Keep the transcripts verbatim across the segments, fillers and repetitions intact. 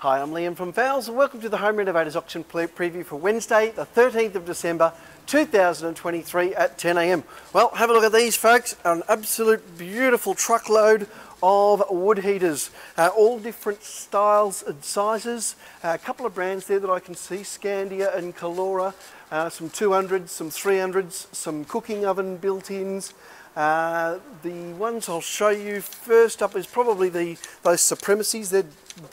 Hi, I'm Liam from Fowles and welcome to the Home Renovators Auction Preview for Wednesday the thirteenth of December two thousand twenty-three at ten A M. Well, have a look at these folks, an absolute beautiful truckload of wood heaters, uh, all different styles and sizes, uh, a couple of brands there that I can see, Scandia and Calora, uh, some two hundreds, some three hundreds, some cooking oven built-ins. Uh, the ones I'll show you first up is probably the those Supremacies. They're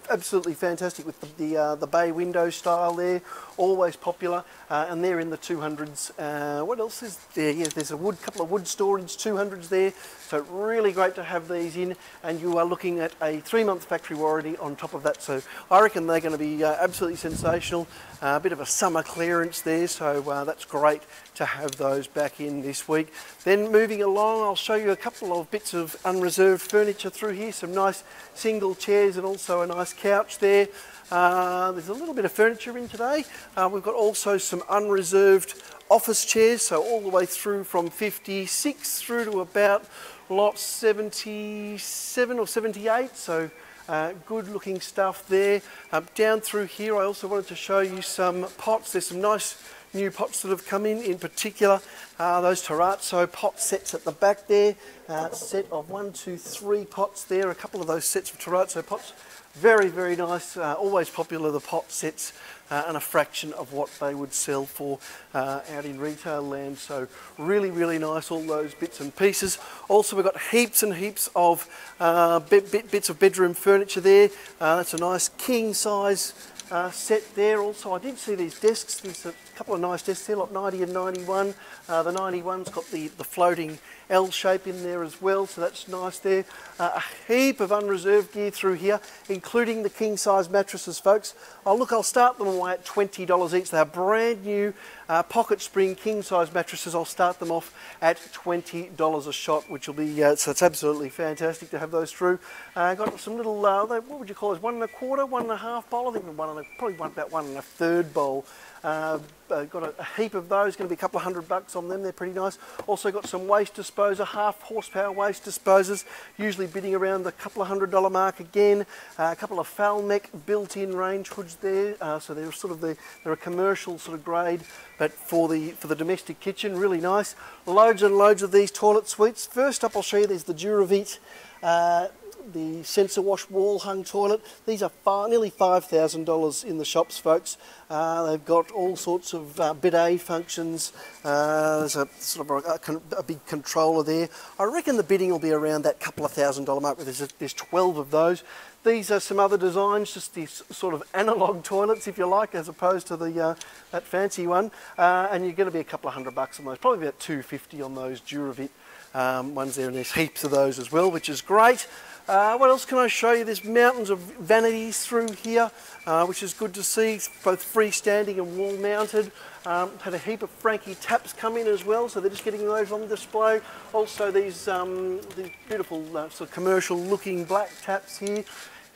absolutely fantastic with the the, uh, the bay window style there, always popular, uh, and they're in the two hundreds. Uh, what else is there? Yeah, there's a wood, couple of wood storage two hundreds there, so really great to have these in, and you are looking at a three-month factory warranty on top of that, so I reckon they're going to be uh, absolutely sensational. Uh, a bit of a summer clearance there, so uh, that's great to have those back in this week. Then moving along, I'll show you a couple of bits of unreserved furniture through here, some nice single chairs and also a nice couch there. Uh, there's a little bit of furniture in today. Uh, we've got also some unreserved office chairs, so all the way through from fifty-six through to about lot seventy-seven or seventy-eight, so Uh, good looking stuff there. Um, down through here I also wanted to show you some pots. There's some nice new pots that have come in, in particular uh, those terrazzo pot sets at the back there. Uh, set of one, two, three pots there, a couple of those sets of terrazzo pots. Very, very nice, uh, always popular, the pot sets, uh, and a fraction of what they would sell for uh, out in retail land. So really, really nice, all those bits and pieces. Also, we've got heaps and heaps of uh, bit, bit, bits of bedroom furniture there. Uh, that's a nice king size uh, set there. Also, I did see these desks. There's a couple of nice desks there, like ninety and ninety-one. Uh, the ninety-one's got the, the floating L shape in there as well, so that's nice there. Uh, a heap of unreserved gear through here, including the king size mattresses, folks. Oh, look, I'll start them away at twenty dollars each. They're brand new uh, pocket spring king size mattresses. I'll start them off at twenty dollars a shot, which will be, uh, so it's absolutely fantastic to have those through. Uh, got some little, uh, what would you call those, one and a quarter, one and a half bowl? I think one and a, probably one, about one and a third bowl. Uh, got a, a heap of those, going to be a couple of hundred bucks on them, they're pretty nice. Also got some waste disposer, half horsepower waste disposers, usually bidding around the couple of hundred dollar mark again. Uh, a couple of Falmec built-in range hoods there, uh, so they're sort of the, they're a commercial sort of grade, but for the for the domestic kitchen, really nice. Loads and loads of these toilet suites. First up I'll show you, there's the Duravit, uh, the sensor wash wall hung toilet. These are far, nearly five thousand dollars in the shops, folks. Uh, they've got all sorts of uh, bidet functions. Uh, there's a sort of a, a, a big controller there. I reckon the bidding will be around that couple of thousand dollar mark. There's, a, there's twelve of those. These are some other designs, just these sort of analog toilets, if you like, as opposed to the uh, that fancy one. Uh, and you're going to be a couple of hundred bucks on those, probably about two fifty on those Duravit um, ones there. And there's heaps of those as well, which is great. Uh, what else can I show you? There's mountains of vanities through here, uh, which is good to see, both freestanding and wall mounted. Um, had a heap of Franke taps come in as well, so they're just getting those on display. Also these, um, these beautiful uh, sort of commercial looking black taps here.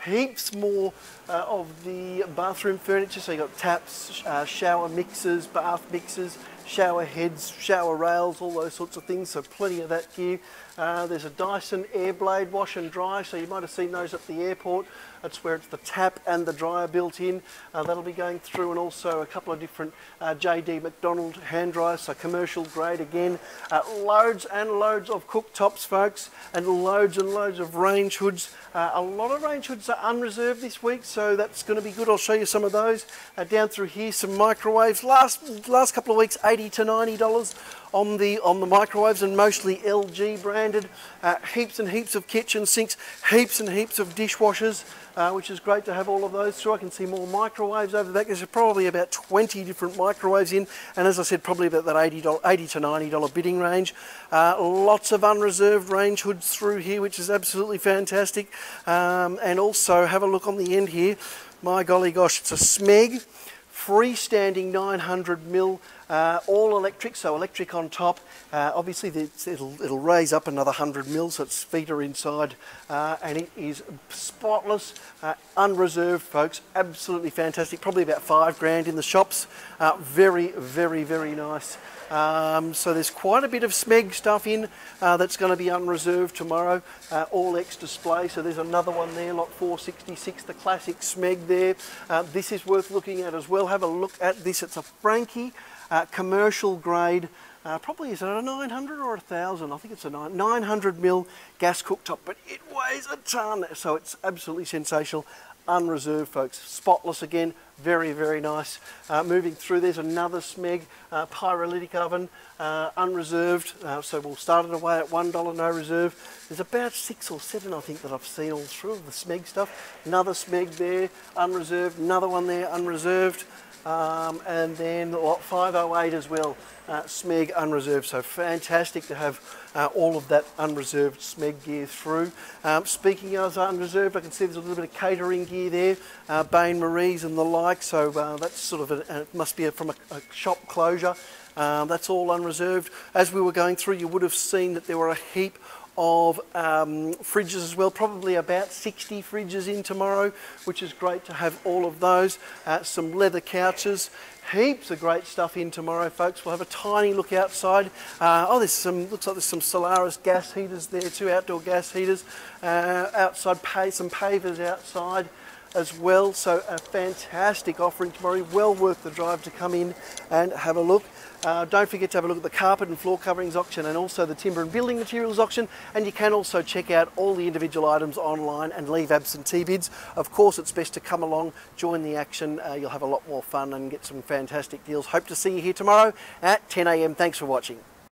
Heaps more uh, of the bathroom furniture, so you've got taps, uh, shower mixers, bath mixers, shower heads, shower rails, all those sorts of things, so plenty of that gear. Uh, there's a Dyson Airblade wash and dry, so you might have seen those at the airport. That's where it's the tap and the dryer built in. Uh, that'll be going through, and also a couple of different uh, J D McDonald hand dryers, so commercial grade again. Uh, loads and loads of cooktops, folks, and loads and loads of range hoods. Uh, a lot of range hoods are unreserved this week, so that's going to be good. I'll show you some of those. Uh, down through here, some microwaves. Last, last couple of weeks, eighty to ninety dollars on the on the microwaves, and mostly L G branded. Uh, heaps and heaps of kitchen sinks, heaps and heaps of dishwashers, uh, which is great to have all of those through. I can see more microwaves over the back. There's probably about twenty different microwaves in, and as I said, probably about that eighty to ninety dollar bidding range. Uh, lots of unreserved range hoods through here, which is absolutely fantastic. Um, and also have a look on the end here. My golly gosh, it's a Smeg freestanding nine hundred mil Uh, all electric, so electric on top. Uh, obviously, the, it'll, it'll raise up another one hundred mil, so its feet are inside, uh, and it is spotless, uh, unreserved, folks. Absolutely fantastic. Probably about five grand in the shops. Uh, very, very, very nice. Um, so there's quite a bit of Smeg stuff in uh, that's going to be unreserved tomorrow, uh, all X display. So there's another one there, lot four sixty-six, the classic Smeg there. Uh, this is worth looking at as well. Have a look at this. It's a Franke, uh, commercial grade. Uh, probably, is it a nine hundred or a thousand? I think it's a nine hundred mil gas cooktop, but it weighs a ton, so it's absolutely sensational. Unreserved, folks, spotless again, very, very nice. Uh, moving through, there's another Smeg, uh, pyrolytic oven, uh, unreserved, uh, so we'll start it away at one dollar, no reserve. There's about six or seven, I think, that I've seen all through of the Smeg stuff. Another Smeg there, unreserved, another one there, unreserved. Um, and then lot five oh eight as well, uh, Smeg unreserved. So fantastic to have uh, all of that unreserved Smeg gear through. Um, speaking of unreserved, I can see there's a little bit of catering gear there, uh, Bain Marie's and the like. So uh, that's sort of, a, it must be a, from a, a shop closure. Um, that's all unreserved. As we were going through, you would have seen that there were a heap of um, fridges as well, probably about sixty fridges in tomorrow, which is great to have all of those. Uh, some leather couches, heaps of great stuff in tomorrow, folks. We'll have a tiny look outside. Uh, oh, there's some, looks like there's some Solaris gas heaters there, two outdoor gas heaters. Uh, outside, pay, some pavers outside as well. So a fantastic offering tomorrow, well worth the drive to come in and have a look. Uh, don't forget to have a look at the carpet and floor coverings auction, and also the timber and building materials auction, and you can also check out all the individual items online and leave absentee bids. Of course, it's best to come along, join the action. Uh, you'll have a lot more fun and get some fantastic deals. Hope to see you here tomorrow at ten A M Thanks for watching.